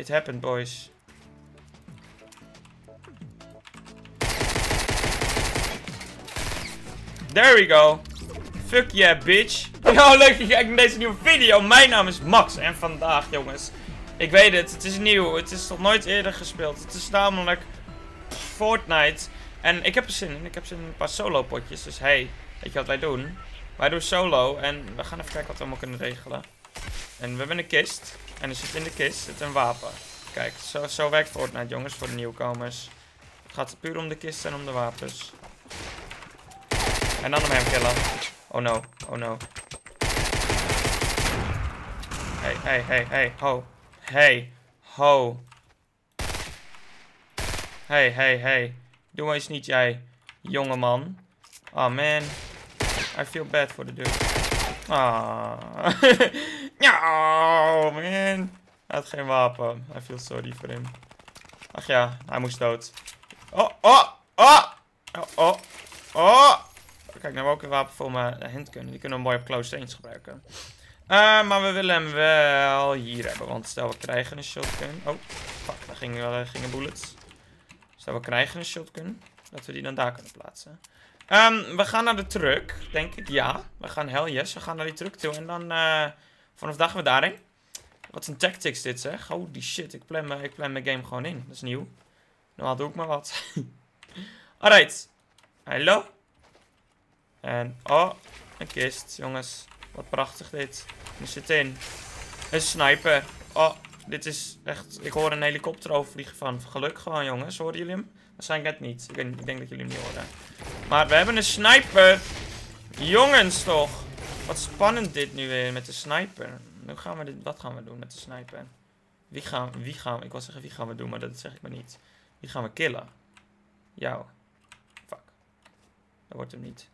It happened, boys. There we go. Fuck yeah, bitch. Nou, leuk dat je kijkt naar deze nieuwe video. Mijn naam is Max en vandaag, jongens. Ik weet het, het is nieuw. Het is nog nooit eerder gespeeld. Het is namelijk Fortnite. En ik heb er zin in. Ik heb zin in een paar solo potjes. Dus hey, weet je wat wij doen? Wij doen solo en we gaan even kijken wat we allemaal kunnen regelen. En we hebben een kist. En er zit in de kist zit een wapen. Kijk, zo werkt Fortnite, jongens, voor de nieuwkomers. Het gaat puur om de kist en om de wapens. En dan om hem killen. Oh no, oh no. Hey, hey, hey, hey, ho. Hey, ho. Hey, hey, hey. Doe maar eens niet, jij jongeman. Oh man. I feel bad for the dude. Ah. Oh man. Hij had geen wapen. I feel sorry for him. Ach ja, hij moest dood. Oh, oh, oh. Oh, oh, oh. Kijk, nou hebben we ook een wapen voor mijn hand kunnen. Die kunnen we mooi op close range gebruiken. Maar we willen hem wel hier hebben. Want stel we krijgen een shotgun. Oh, fuck. Daar gingen bullets. Stel we krijgen een shotgun. Dat we die dan daar kunnen plaatsen. We gaan naar de truck, denk ik. Ja, we gaan hell yes. We gaan naar die truck toe. En dan vanaf dagen we daarin. Wat een tactics dit, zeg. Holy shit. Ik plan mijn game gewoon in. Dat is nieuw. Normaal doe ik maar wat. Alright. Hallo. En, oh, een kist, jongens. Wat prachtig dit. Er zit in. Een sniper. Oh, dit is echt... Ik hoor een helikopter overvliegen van. Geluk gewoon, jongens. Horen jullie hem? Waarschijnlijk net niet. Ik denk dat jullie hem niet horen. Maar we hebben een sniper. Jongens, toch. Wat spannend dit nu weer met de sniper. Hoe gaan we dit... Wat gaan we doen met de sniper? Wie gaan we... Ik wil zeggen wie gaan we doen, maar dat zeg ik maar niet. Wie gaan we killen? Jou. Dat wordt hem niet.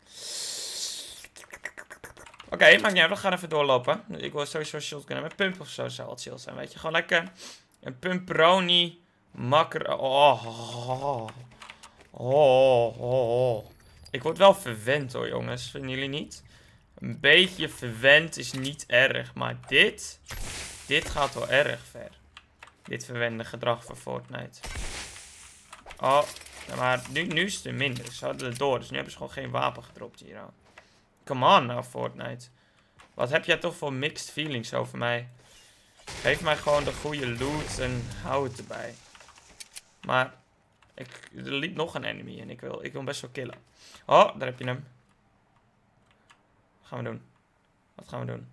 Oké, maakt niet uit. We gaan even doorlopen. Ik wil sowieso shotgun hebben. Pump of zo zou het chill zijn, weet je. Gewoon lekker een pumproni makker. Oh. Ik word wel verwend hoor, jongens. Vinden jullie niet? Een beetje verwend is niet erg. Maar dit... Dit gaat wel erg ver. Dit verwende gedrag van Fortnite. Oh... Ja, maar nu is het er minder. Ze hadden het door. Dus nu hebben ze gewoon geen wapen gedropt hier. Al. Come on nou, Fortnite. Wat heb jij toch voor mixed feelings over mij? Geef mij gewoon de goede loot en hou het erbij. Maar er liep nog een enemy en ik wil best wel killen. Oh, daar heb je hem. Wat gaan we doen? Wat gaan we doen?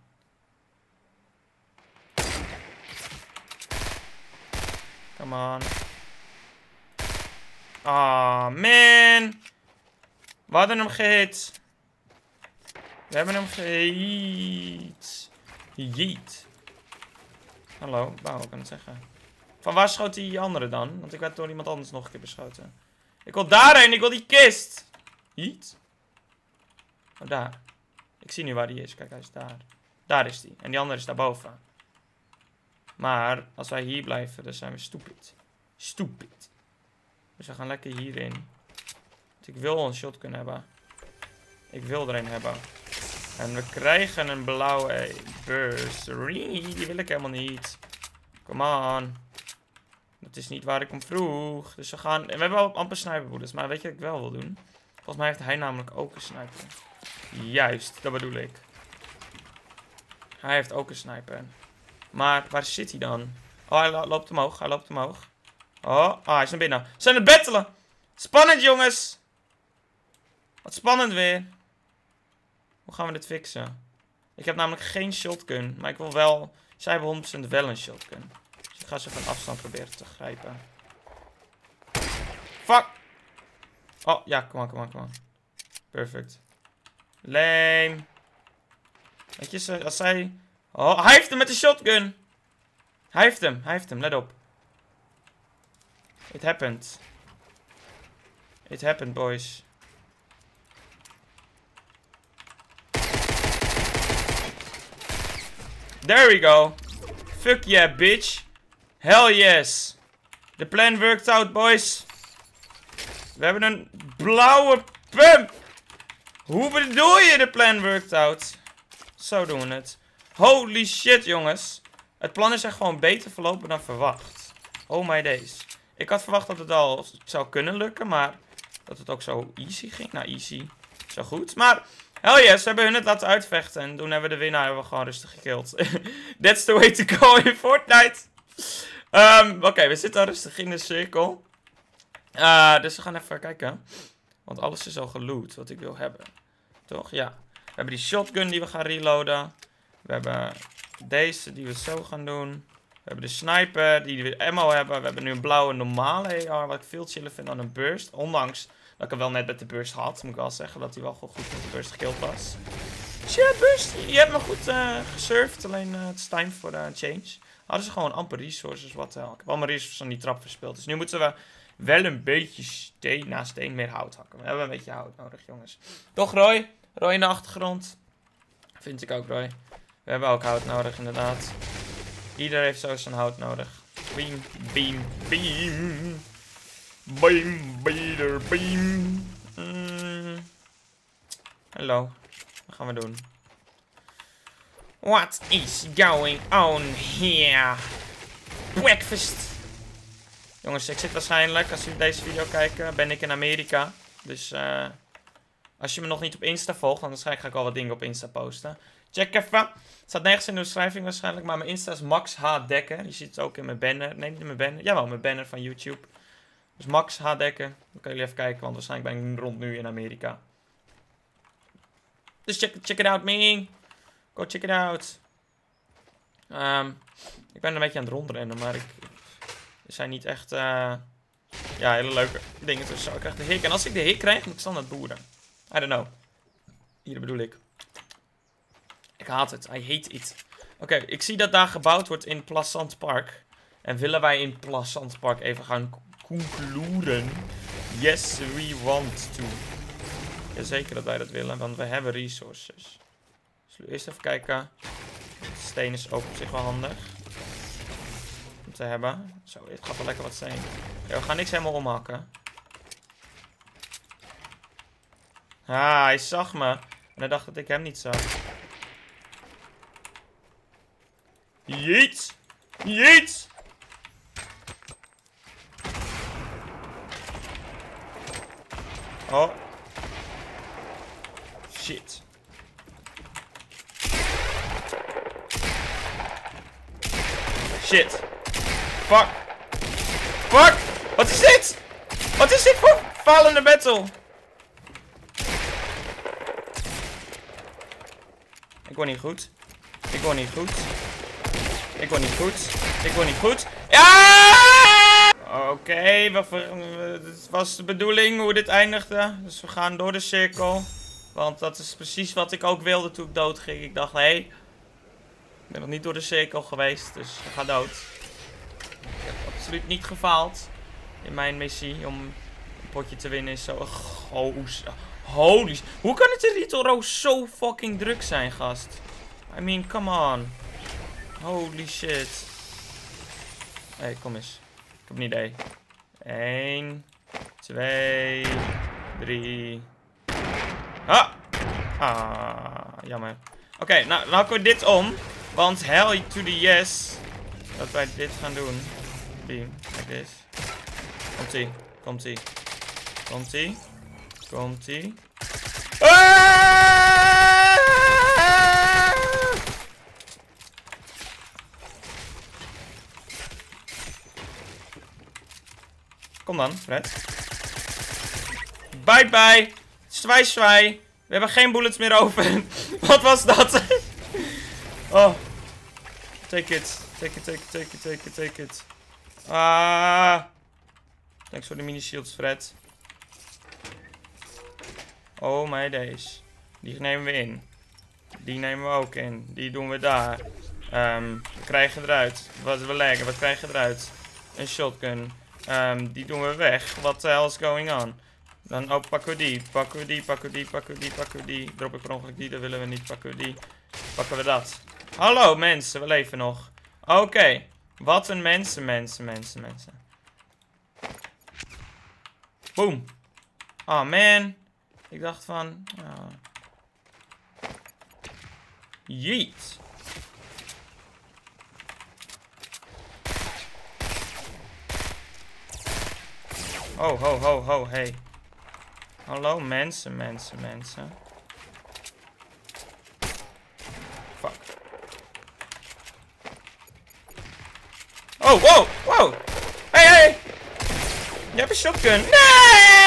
Come on. Ah, man. We hadden hem gehit. We hebben hem gehit. Jeet. Hallo, wou ik aan het zeggen. Van waar schoot die andere dan? Want ik werd door iemand anders nog een keer beschoten. Ik wil daarheen, ik wil die kist. Jeet. Oh, daar. Ik zie nu waar die is. Kijk, hij is daar. Daar is die. En die andere is daarboven. Maar als wij hier blijven, dan zijn we stupid. Stupid. Dus we gaan lekker hierin. Want ik wil een shotgun hebben. Ik wil er een hebben. En we krijgen een blauwe bursery. Die wil ik helemaal niet. Come on. Dat is niet waar ik om vroeg. Dus we gaan... En we hebben al amper sniperboeders. Maar weet je wat ik wel wil doen? Volgens mij heeft hij namelijk ook een sniper. Juist, dat bedoel ik. Hij heeft ook een sniper. Maar waar zit hij dan? Oh, hij loopt omhoog. Hij loopt omhoog. Oh, hij is naar binnen. Ze zijn aan het battelen. Spannend, jongens. Wat spannend weer. Hoe gaan we dit fixen? Ik heb namelijk geen shotgun. Maar ik wil wel... Zij hebben 100% wel een shotgun. Dus ik ga ze van afstand proberen te grijpen. Fuck. Oh, ja. Come on. Perfect. Lame. Weet je, als zij... Oh, hij heeft hem met de shotgun. Hij heeft hem. Let op. It happened, boys. There we go. Fuck yeah, bitch. Hell yes. The plan worked out, boys. We hebben een blauwe pump. Hoe bedoel je de plan worked out? Zo doen we het. Holy shit, jongens. Het plan is echt gewoon beter verlopen dan verwacht. Oh my days. Ik had verwacht dat het al zou kunnen lukken, maar dat het ook zo easy ging. Nou, easy. Zo goed. Maar, hell yes, we hebben hun het laten uitvechten. En toen hebben we de winnaar gewoon rustig gekillt. That's the way to go in Fortnite. Oké, we zitten al rustig in de cirkel. Dus we gaan even kijken. Want alles is al geloot wat ik wil hebben. Toch? Ja. We hebben die shotgun die we gaan reloaden. We hebben deze die we zo gaan doen. We hebben de sniper die we ammo hebben. We hebben nu een blauwe normale AR. Wat ik veel chiller vind dan een burst. Ondanks dat ik hem wel net met de burst had. Moet ik wel zeggen dat hij wel goed met de burst gekillt was. Shit, burst. Je hebt me goed gesurfd. Alleen het is time voor een change. Hadden ze gewoon amper resources. Wat hel. Ik heb allemaal resources aan die trap verspeeld. Dus nu moeten we wel een beetje steen na steen meer hout hakken. We hebben een beetje hout nodig, jongens. Toch, Roy? Roy in de achtergrond. Vind ik ook, Roy. We hebben ook hout nodig, inderdaad. Ieder heeft zo zijn hout nodig. Beam, beam, beam. Beam, beater, beam. Hallo. Wat gaan we doen? What is going on here? Breakfast. Jongens, ik zit waarschijnlijk, als jullie deze video kijken, ben ik in Amerika. Dus als je me nog niet op Insta volgt, dan waarschijnlijk ga ik al wat dingen op Insta posten. Check even. Het staat nergens in de beschrijving waarschijnlijk, maar mijn Insta is Max H. Dekker. Je ziet het ook in mijn banner. Nee, niet in mijn banner. Jawel, mijn banner van YouTube. Dus Max H. Dekker. Dan kunnen jullie even kijken, want waarschijnlijk ben ik rond nu in Amerika. Dus check it out, man. Go check it out. Ik ben een beetje aan het rondrennen, maar ik... Er zijn niet echt ja, hele leuke dingen tussen. Ik krijg de hik. En als ik de hik krijg, moet ik standaard boeren. I don't know. Hier bedoel ik. Ik haat het. I hate it. Oké, ik zie dat daar gebouwd wordt in Plassant Park. En willen wij in Plassant Park even gaan concluderen? Yes, we want to. Jazeker dat wij dat willen, want we hebben resources. Dus we eerst even kijken. De steen is ook op zich wel handig te hebben. Zo, dit gaat wel lekker wat zijn. Okay, we gaan niks helemaal omhakken. Ah, hij zag me. En hij dacht dat ik hem niet zag. Jeet! Jeet! Oh. Shit. Shit. Fuck. Fuck. Wat is dit? Wat is dit voor fallende battle? Ik word niet goed. Ik word niet goed. Ik word niet goed. Ik word niet goed. Ja! Oké, het was de bedoeling hoe dit eindigde. Dus we gaan door de cirkel. Want dat is precies wat ik ook wilde toen ik dood ging. Ik dacht, hé, ik ben nog niet door de cirkel geweest. Dus ik ga dood. Ik heb absoluut niet gefaald in mijn missie om een potje te winnen is zo. Holy. Hoe kan het in Little Roos zo fucking druk zijn, gast? I mean, come on. Holy shit. Hé, kom eens. Ik heb een idee. 1, 2, 3. Ah! Ah, jammer. Oké, nou hakken we dit om. Want hell to the yes. Dat wij dit gaan doen. Beam, kijk eens. Komt-ie, komt-ie. Komt-ie. Komt-ie. Kom dan, Fred. Bye bye. Zwaai, zwaai. We hebben geen bullets meer over. Wat was dat? Oh. Take it. Take it, take it, take it, take it, take it. Ah. Thanks voor de mini-shields, Fred. Oh my days. Die nemen we in. Die nemen we ook in. Die doen we daar. We krijgen eruit. Wat we leggen, wat krijgen eruit? Een shotgun. Die doen we weg. What the hell is going on? Dan, oh, pakken we die. Pakken we die, pakken we die, pakken we die, pakken we die. Drop ik per ongeluk die, dat willen we niet. Pakken we die. Pakken we dat. Hallo mensen, we leven nog. Oké, wat een mensen. Boom. Oh man. Ik dacht van... Oh. Jeet. Ho, ho, ho, ho, hey. Hallo, mensen, mensen, mensen. Fuck. Oh, wow, wow. Hey, hey. Je hebt een shotgun. Nee!